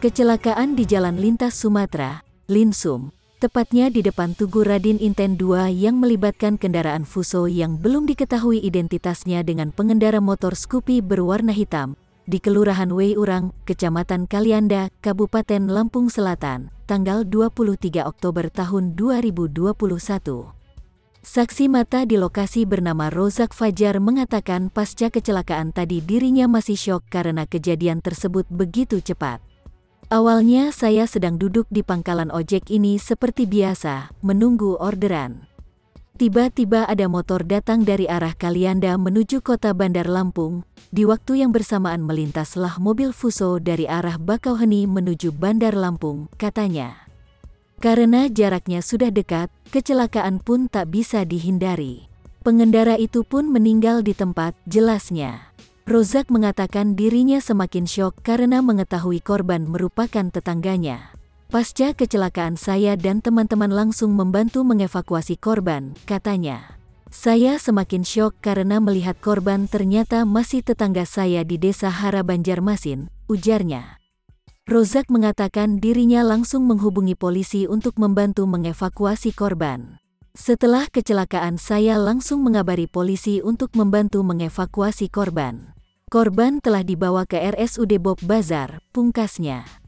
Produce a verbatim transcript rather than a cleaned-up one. Kecelakaan di Jalan Lintas Sumatera, Jalinsum, tepatnya di depan Tugu Radin Inten dua yang melibatkan kendaraan Fuso yang belum diketahui identitasnya dengan pengendara motor Scoopy berwarna hitam, di Kelurahan Way Urang, Kecamatan Kalianda, Kabupaten Lampung Selatan, tanggal dua puluh tiga Oktober tahun dua ribu dua puluh satu. Saksi mata di lokasi bernama Rozak Fajar mengatakan pasca kecelakaan tadi dirinya masih syok karena kejadian tersebut begitu cepat. Awalnya saya sedang duduk di pangkalan ojek ini seperti biasa, menunggu orderan. Tiba-tiba ada motor datang dari arah Kalianda menuju kota Bandar Lampung, di waktu yang bersamaan melintaslah mobil Fuso dari arah Bakauheni menuju Bandar Lampung, katanya. Karena jaraknya sudah dekat, kecelakaan pun tak bisa dihindari. Pengendara itu pun meninggal di tempat, jelasnya. Rozak mengatakan dirinya semakin syok karena mengetahui korban merupakan tetangganya. Pasca kecelakaan saya dan teman-teman langsung membantu mengevakuasi korban, katanya. Saya semakin syok karena melihat korban ternyata masih tetangga saya di Desa Hara Banjarmasin, ujarnya. Rozak mengatakan dirinya langsung menghubungi polisi untuk membantu mengevakuasi korban. Setelah kecelakaan saya langsung mengabari polisi untuk membantu mengevakuasi korban. Korban telah dibawa ke R S U D Bob Bazar, pungkasnya.